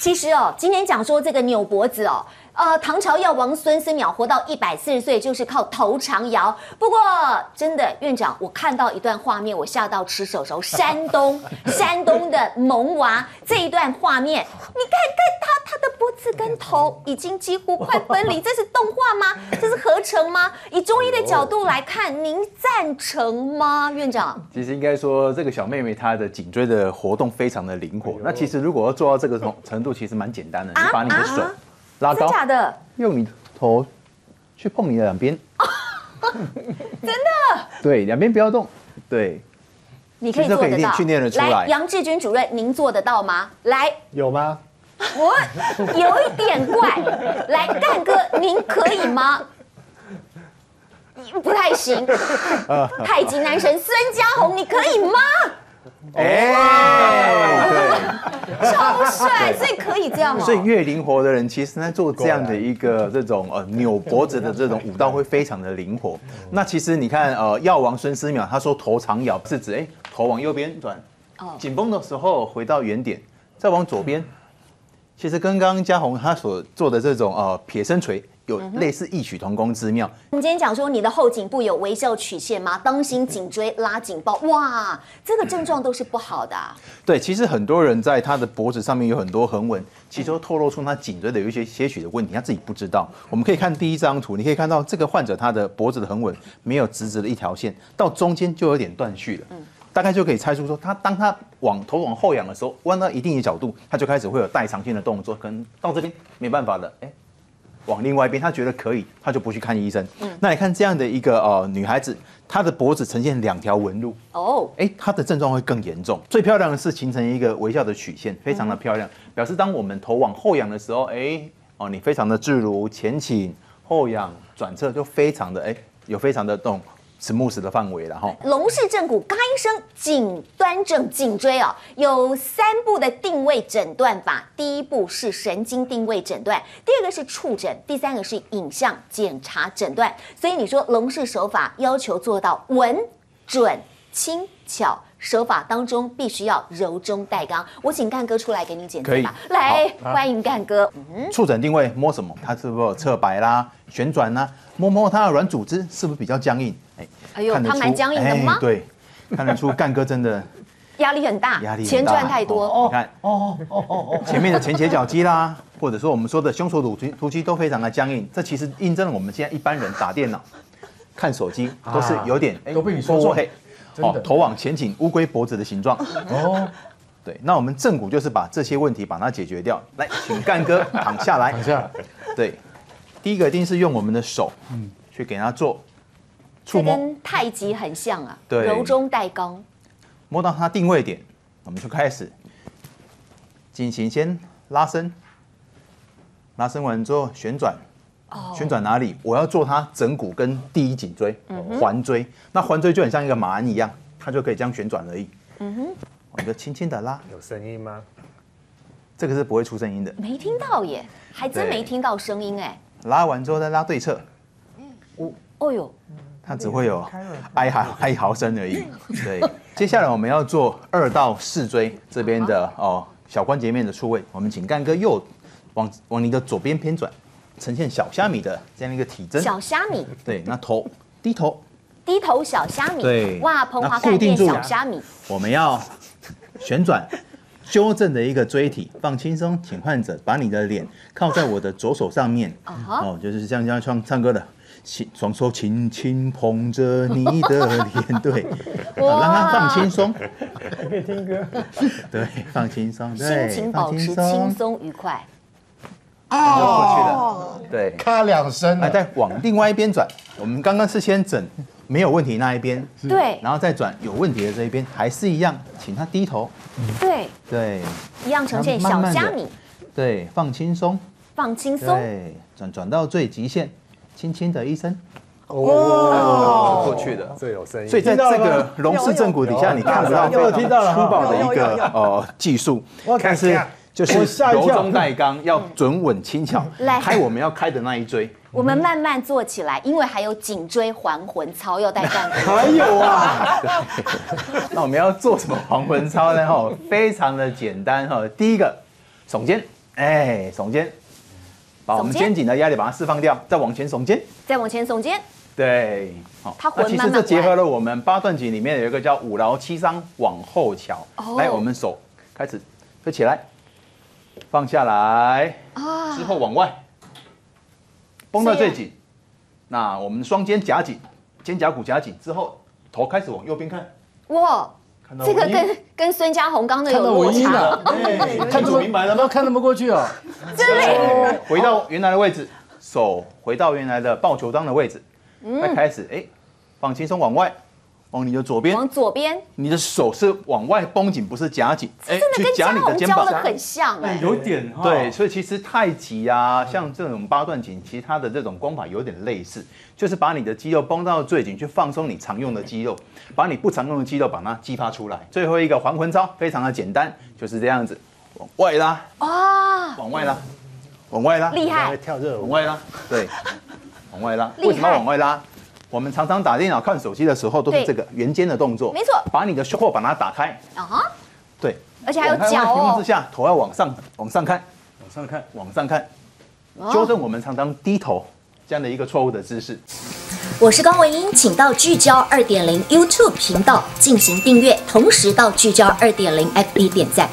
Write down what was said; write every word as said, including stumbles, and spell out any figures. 其实哦，今天讲说这个扭脖子哦，呃，唐朝药王孙思邈活到一百四十岁，就是靠头长摇。不过，真的院长，我看到一段画面，我吓到吃手手。山东，山东的萌娃这一段画面，你看看他他的脖子跟头已经几乎快分离，这是动画吗？这是合成吗？以中医的角度来看，您赞成吗，院长？其实应该说，这个小妹妹她的颈椎的活动非常的灵活。那其实如果要做到这个程度， 其实蛮简单的，你把你的手拉高，真的？用你头去碰你的两边，真的？对，两边不要动，对，你可以做得到，训练得出来。来，杨志军主任，您做得到吗？来，有吗？我有一点怪，来，干哥，您可以吗？ 不太行，太极男神孙家宏，你可以吗？ 哎，对，超帅，所以可以这样吗？所以越灵活的人，其实在做这样的一个这种呃扭脖子的这种舞蹈会非常的灵活。那其实你看呃药王孙思邈他说头长摇是指哎头往右边转，紧绷的时候回到原点，再往左边。其实跟刚刚嘉宏他所做的这种呃撇身垂。 有类似异曲同工之妙。我们今天讲说，你的后颈部有微笑曲线吗？当心颈椎拉紧抱，哇，这个症状都是不好的、啊。对，其实很多人在他的脖子上面有很多横纹，其实都透露出他颈椎的有一些些许的问题，他自己不知道。我们可以看第一张图，你可以看到这个患者他的脖子的横纹没有直直的一条线，到中间就有点断续了。嗯 大概就可以猜出说，他当他往头往后仰的时候，弯到一定的角度，他就开始会有代偿性的动作，可能到这边没办法了，哎，往另外一边，他觉得可以，他就不去看医生。嗯、那你看这样的一个呃女孩子，她的脖子呈现两条纹路，哦，哎，她的症状会更严重。最漂亮的是形成一个微笑的曲线，非常的漂亮，嗯、表示当我们头往后仰的时候，哎，哦，你非常的自如，前倾、后仰、转侧就非常的哎，有非常的动。 smooth 的范围了哈。龙氏正骨嘎医生颈端正颈椎哦，有三步的定位诊断法。第一步是神经定位诊断，第二个是触诊，第三个是影像检查诊断。所以你说龙氏手法要求做到稳、准、轻巧，手法当中必须要柔中带刚。我请干哥出来给你检查吧。来，欢迎干哥。嗯，触诊定位摸什么？它是不是有侧白啦、旋转啦？摸摸它的软组织是不是比较僵硬？ 哎呦，他蛮僵硬的吗？对，看得出干哥真的压力很大，压力钱赚太多哦。你看，哦哦哦哦，前面的前斜角肌啦，或者说我们说的胸锁突肌都非常的僵硬，这其实印证了我们现在一般人打电脑、看手机都是有点都被你说中，哦，头往前倾，乌龟脖子的形状。哦，对，那我们正骨就是把这些问题把它解决掉。来，请干哥躺下来，躺下。对，第一个一定是用我们的手，嗯，去给他做。 这跟太极很像啊，柔中带刚。摸到它定位点，我们就开始进行先拉伸，拉伸完之后旋转，哦、旋转哪里？我要做它枕骨跟第一颈椎、嗯、环椎，那环椎就很像一个马鞍一样，它就可以这样旋转而已。嗯哼，我们就轻轻的拉。有声音吗？这个是不会出声音的。没听到耶，还真没听到声音哎。拉完之后再拉对侧。嗯，哦呦。 它只会有哀嚎哀嚎声而已。对，接下来我们要做二到四椎这边的哦小关节面的触位，我们请干哥右往往你的左边偏转，呈现小虾米的这样一个体征。小虾米。对，那头低头，低头小虾米。对，哇，彭华盖变小虾米。我们要旋转，纠正的一个椎体，放轻松，请患者把你的脸靠在我的左手上面。哦，就是像像唱唱歌的。 双手轻轻捧着你的脸，对，让它放轻松，可以听歌，对，放轻松，心情保持轻松愉快。哦，对，咔两声，再往另外一边转。我们刚刚是先整没有问题那一边，对，然后再转有问题的这一边，还是一样，请他低头，对对，一样呈现小虾米，对，放轻松，放轻松，对，转转到最极限。 轻轻的一声，哦，过去的最有声音。所以在这个龙氏正骨底下，你看不到非常粗暴的一个呃技术，但是就是柔中带刚，要准稳轻巧。来，开我们要开的那一椎，我们慢慢做起来，因为还有颈椎还魂操要带干。还有啊，那我们要做什么还魂操呢？哈，非常的简单哈。第一个耸肩，哎，耸肩，把我们肩颈的压力把它释放掉，再往前耸肩，再往前耸肩。对，好、哦，它其实这结合了我们八段锦里面有一个叫五劳七伤往后瞧。哦、来，我们手开始推起来，放下来，啊、之后往外绷到最紧。那我们双肩夹紧，肩胛骨夹紧之后，头开始往右边看。哇！ 这个跟跟孙家宏刚的有落差，看得明白了吗？看得不过去哦。真的。回到原来的位置，手回到原来的抱球裆的位置，再开始哎，放轻松往外，往你的左边，往左边。你的手是往外绷紧，不是夹紧。哎，去夹你的肩膀，很像哎，有点对。所以其实太极啊，像这种八段锦，其实它的这种功法有点类似，就是把你的肌肉绷到最紧，去放松你常用的肌肉。 把你不常用的肌肉把它激发出来。最后一个还魂操非常的简单，就是这样子，往外拉啊，往外拉，往外拉，厉害，跳热舞，往外拉，对，往外拉。为什么要往外拉？我们常常打电脑、看手机的时候都是这个圆肩的动作，没错，把你的胸廓把它打开啊哈，对，而且还有脚哦。之下，头要往上，往上看，往上看，往上看，纠正我们常常低头这样的一个错误的姿势。 我是高文英，请到聚焦 二点零 YouTube 频道进行订阅，同时到聚焦 二点零 F B 点赞。